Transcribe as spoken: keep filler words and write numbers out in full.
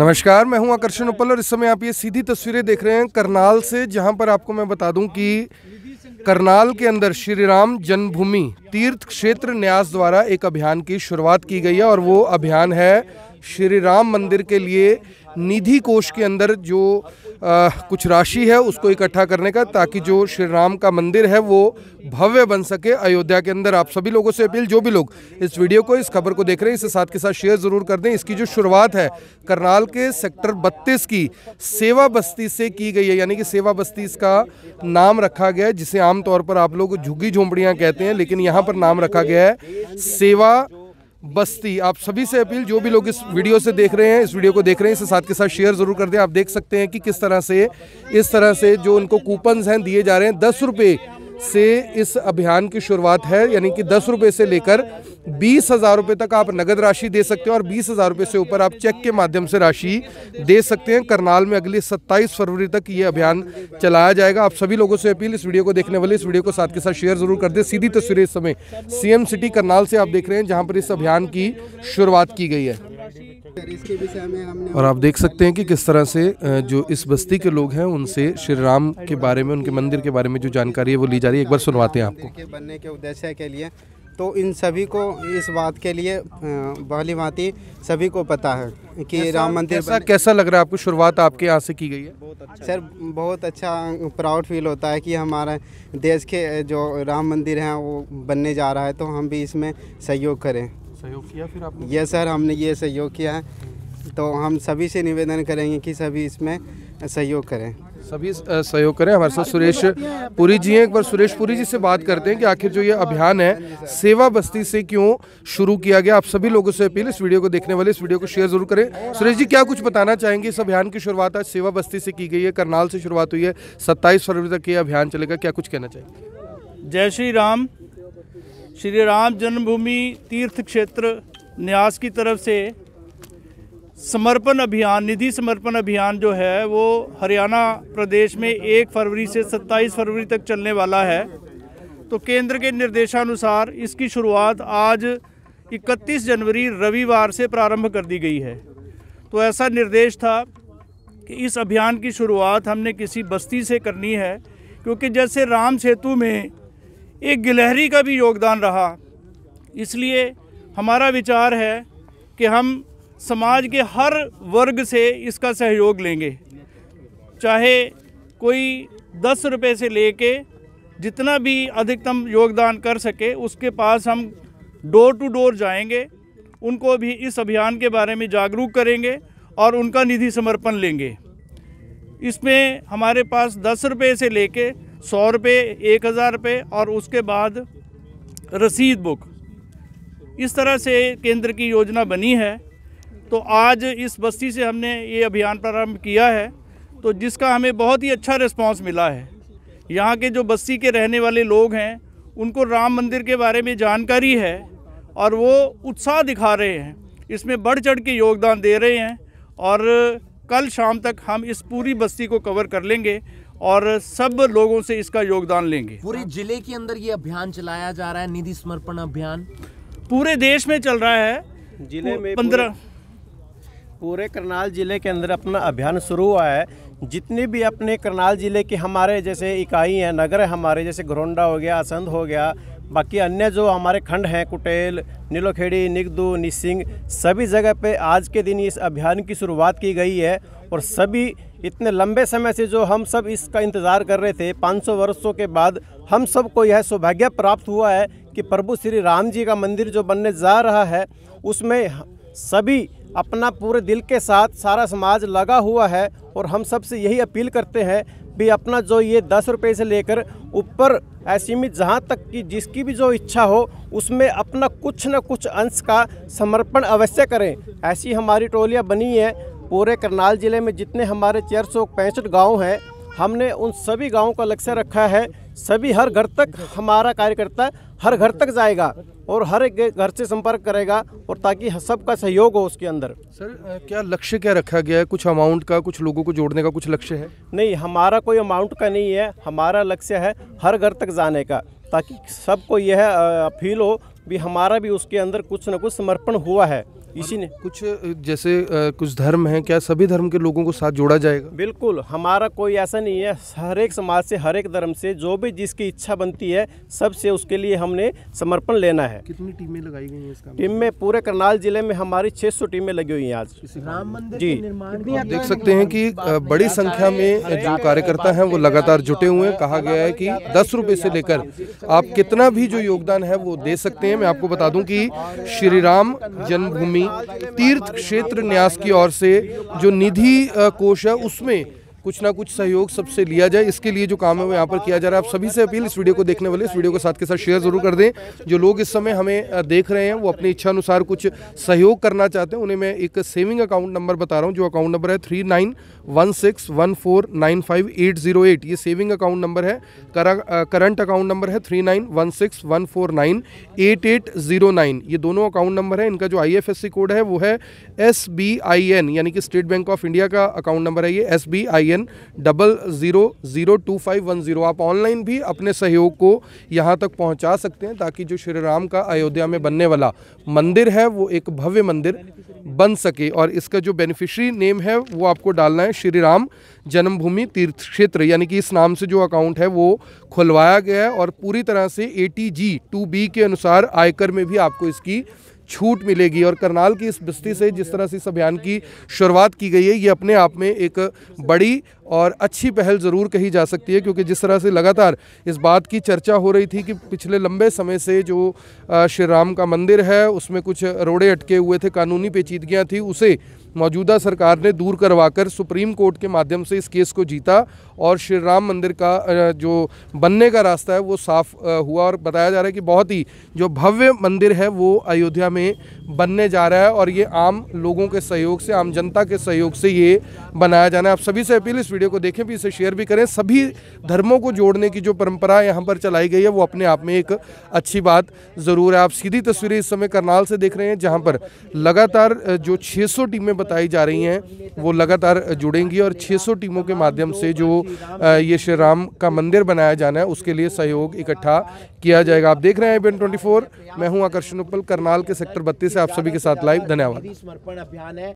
नमस्कार, मैं हूं आकर्षण उपल और इस समय आप ये सीधी तस्वीरें देख रहे हैं करनाल से, जहां पर आपको मैं बता दूं कि करनाल के अंदर श्री राम जन्मभूमि तीर्थ क्षेत्र न्यास द्वारा एक अभियान की शुरुआत की गई है और वो अभियान है श्री राम मंदिर के लिए निधि कोष के अंदर जो आ, कुछ राशि है उसको इकट्ठा करने का, ताकि जो श्री राम का मंदिर है वो भव्य बन सके अयोध्या के अंदर। आप सभी लोगों से अपील, जो भी लोग इस वीडियो को, इस खबर को देख रहे हैं, इसे साथ के साथ शेयर ज़रूर कर दें। इसकी जो शुरुआत है करनाल के सेक्टर बत्तीस की सेवा बस्ती से की गई है, यानी कि सेवा बस्ती इसका नाम रखा गया है, जिसे आमतौर पर आप लोग झुग्गी झोंपड़ियाँ कहते हैं, लेकिन यहाँ पर नाम रखा गया है सेवा बस्ती। आप सभी से अपील, जो भी लोग इस वीडियो से देख रहे हैं, इस वीडियो को देख रहे हैं, इसे साथ के साथ शेयर ज़रूर कर दें। आप देख सकते हैं कि किस तरह से इस तरह से जो उनको कूपन्स हैं दिए जा रहे हैं। दस रुपये से इस अभियान की शुरुआत है, यानी कि दस रुपये से लेकर बीस हज़ार रुपये तक आप नगद राशि दे सकते हैं और बीस हज़ार रुपये से ऊपर आप चेक के माध्यम से राशि दे सकते हैं। करनाल में अगली सत्ताईस फरवरी तक ये अभियान चलाया जाएगा। आप सभी लोगों से अपील, इस वीडियो को देखने वाले, इस वीडियो को साथ के साथ शेयर ज़रूर कर दें। सीधी तस्वीरें इस समय सीएम सिटी करनाल से आप देख रहे हैं, जहाँ पर इस अभियान की शुरुआत की गई है। और आप देख सकते हैं कि किस तरह से जो इस बस्ती के लोग हैं उनसे श्री राम के बारे में, उनके मंदिर के बारे में जो जानकारी है वो ली जा रही है। एक बार सुनवाते हैं आपको। बनने के उद्देश्य के लिए तो इन सभी को इस बात के लिए भली-भांति सभी को पता है कि राम मंदिर कैसा, कैसा लग रहा है आपको? शुरुआत आपके यहाँ से की गई है। बहुत अच्छा सर, बहुत अच्छा प्राउड फील होता है कि हमारे देश के जो राम मंदिर हैं वो बनने जा रहा है, तो हम भी इसमें सहयोग करें। सहयोग किया फिर आपने? यस सर, हमने ये सहयोग किया है, तो हम सभी से निवेदन करेंगे कि सभी इसमें सहयोग करें, सभी सहयोग करें। हमारे साथ सुरेश पुरी जी हैं, एक बार सुरेश पुरी जी से बात करते हैं कि आखिर जो ये अभियान है सेवा बस्ती से क्यों शुरू किया गया। आप सभी लोगों से अपील, इस वीडियो को देखने वाले, इस वीडियो को शेयर जरूर करें। सुरेश जी, क्या कुछ बताना चाहेंगे? इस अभियान की शुरुआत आज सेवा बस्ती से की गई है, करनाल से शुरुआत हुई है, सत्ताईस फरवरी तक ये अभियान चलेगा, क्या कुछ कहना चाहेंगे? जय श्री राम। श्री राम जन्मभूमि तीर्थ क्षेत्र न्यास की तरफ से समर्पण अभियान, निधि समर्पण अभियान जो है वो हरियाणा प्रदेश में एक फरवरी से सत्ताईस फरवरी तक चलने वाला है। तो केंद्र के निर्देशानुसार इसकी शुरुआत आज इकतीस जनवरी रविवार से प्रारंभ कर दी गई है। तो ऐसा निर्देश था कि इस अभियान की शुरुआत हमने किसी बस्ती से करनी है, क्योंकि जैसे राम सेतु में एक गिलहरी का भी योगदान रहा, इसलिए हमारा विचार है कि हम समाज के हर वर्ग से इसका सहयोग लेंगे, चाहे कोई दस रुपये से लेके जितना भी अधिकतम योगदान कर सके उसके पास हम डोर टू डोर जाएंगे, उनको भी इस अभियान के बारे में जागरूक करेंगे और उनका निधि समर्पण लेंगे। इसमें हमारे पास दस रुपये से लेके सौ रुपये, एक हज़ार रुपये और उसके बाद रसीद बुक, इस तरह से केंद्र की योजना बनी है। तो आज इस बस्ती से हमने ये अभियान प्रारंभ किया है, तो जिसका हमें बहुत ही अच्छा रिस्पांस मिला है। यहाँ के जो बस्ती के रहने वाले लोग हैं उनको राम मंदिर के बारे में जानकारी है और वो उत्साह दिखा रहे हैं, इसमें बढ़ चढ़ के योगदान दे रहे हैं। और कल शाम तक हम इस पूरी बस्ती को कवर कर लेंगे और सब लोगों से इसका योगदान लेंगे। पूरे ज़िले के अंदर ये अभियान चलाया जा रहा है, निधि समर्पण अभियान पूरे देश में चल रहा है। जिले में पंद्रह पूरे करनाल ज़िले के अंदर अपना अभियान शुरू हुआ है। जितने भी अपने करनाल ज़िले के हमारे जैसे इकाई हैं, नगर है हमारे, जैसे घरोंडा हो गया, असंध हो गया, बाकी अन्य जो हमारे खंड हैं, कुटेल, नीलोखेड़ी, निगदू, निसिंग, सभी जगह पे आज के दिन इस अभियान की शुरुआत की गई है। और सभी इतने लंबे समय से जो हम सब इसका इंतज़ार कर रहे थे, पाँच सौ वर्षों के बाद हम सबको यह सौभाग्य प्राप्त हुआ है कि प्रभु श्री राम जी का मंदिर जो बनने जा रहा है उसमें सभी अपना पूरे दिल के साथ सारा समाज लगा हुआ है। और हम सब से यही अपील करते हैं भी अपना जो ये दस रुपये से लेकर ऊपर असीमित जहाँ तक कि जिसकी भी जो इच्छा हो उसमें अपना कुछ न कुछ अंश का समर्पण अवश्य करें। ऐसी हमारी टोलियाँ बनी है पूरे करनाल ज़िले में, जितने हमारे चार सौ पैंसठ गाँव हैं, हमने उन सभी गाँव का लक्ष्य रखा है, सभी हर घर तक हमारा कार्यकर्ता हर घर तक जाएगा और हर एक घर से संपर्क करेगा, और ताकि सबका सहयोग हो उसके अंदर। सर, क्या लक्ष्य क्या रखा गया है? कुछ अमाउंट का, कुछ लोगों को जोड़ने का कुछ लक्ष्य है? नहीं, हमारा कोई अमाउंट का नहीं है, हमारा लक्ष्य है हर घर तक जाने का, ताकि सबको यह फील हो भी हमारा भी उसके अंदर कुछ न कुछ समर्पण हुआ है। इसी ने कुछ जैसे कुछ धर्म हैं, क्या सभी धर्म के लोगों को साथ जोड़ा जाएगा? बिल्कुल, हमारा कोई ऐसा नहीं है, हर एक समाज से, हर एक धर्म से, जो भी जिसकी इच्छा बनती है सबसे उसके लिए हमने समर्पण लेना है। कितनी टीमें लगाई गई हैं इसका? टीम में पूरे करनाल जिले में हमारी छह सौ टीमें लगी हुई हैं आज राम मंदिर जी। आप देख सकते हैं कि बड़ी संख्या में जो कार्यकर्ता हैं वो लगातार जुटे हुए हैं। कहा गया है कि दस रुपये से लेकर आप कितना भी जो योगदान है वो दे सकते हैं। मैं आपको बता दूं कि श्री राम जन्मभूमि तीर्थ क्षेत्र न्यास की ओर से जो निधि कोष है उसमें कुछ ना कुछ सहयोग सबसे लिया जाए, इसके लिए जो काम है वो यहाँ पर किया जा रहा है। आप सभी से अपील, इस वीडियो को देखने वाले इस वीडियो को साथ के साथ शेयर जरूर कर दें। जो लोग इस समय हमें देख रहे हैं वो अपनी इच्छा अनुसार कुछ सहयोग करना चाहते हैं, उन्हें मैं एक सेविंग अकाउंट नंबर बता रहा हूँ, जो अकाउंट नंबर है three nine one six one four nine five eight zero eight. ये सेविंग अकाउंट नंबर है, करंट अकाउंट नंबर है three nine one six one four nine eight eight zero nine. ये दोनों अकाउंट नंबर है। इनका जो I F S C code है वो है एस बी आई एन, यानी कि स्टेट बैंक ऑफ इंडिया का अकाउंट नंबर है ये S B I N double zero zero two five one zero. आप ऑनलाइन भी अपने सहयोग को यहाँ तक पहुँचा सकते हैं ताकि जो श्री राम का अयोध्या में बनने वाला मंदिर है वो एक भव्य मंदिर बन सके। और इसका जो बेनिफिशियरी नेम है वो आपको डालना है श्री राम जन्मभूमि तीर्थ क्षेत्र, यानी कि इस नाम से जो अकाउंट है वो खुलवाया गया है। और पूरी तरह से A T G two B के अनुसार आयकर में भी आपको इसकी छूट मिलेगी। और करनाल की इस बस्ती से जिस तरह से इस अभियान की शुरुआत की गई है ये अपने आप में एक बड़ी और अच्छी पहल ज़रूर कही जा सकती है, क्योंकि जिस तरह से लगातार इस बात की चर्चा हो रही थी कि पिछले लंबे समय से जो श्री राम का मंदिर है उसमें कुछ रोड़े अटके हुए थे, कानूनी पेचीदगियाँ थी, उसे मौजूदा सरकार ने दूर करवाकर सुप्रीम कोर्ट के माध्यम से इस केस को जीता और श्री राम मंदिर का जो बनने का रास्ता है वो साफ हुआ। और बताया जा रहा है कि बहुत ही जो भव्य मंदिर है वो अयोध्या में बनने जा रहा है और ये आम लोगों के सहयोग से, आम जनता के सहयोग से ये बनाया जाना है। आप सभी से अपील, इस वीडियो को देखें भी, इसे शेयर भी करें। सभी धर्मों को जोड़ने की जो परंपरा यहाँ पर चलाई गई है वो अपने आप में एक अच्छी बात ज़रूर है। आप सीधी तस्वीरें इस समय करनाल से देख रहे हैं, जहाँ पर लगातार जो छः सौ टीमें बताई जा रही हैं वो लगातार जुड़ेंगी और छः सौ टीमों के माध्यम से जो ये श्री राम का मंदिर बनाया जाना है उसके लिए सहयोग इकट्ठा किया जाएगा। आप देख रहे हैं आईबीएन चौबीस, मैं हूं आकर्षण उपल, करनाल के सेक्टर बत्तीस से आप सभी के साथ लाइव। धन्यवाद।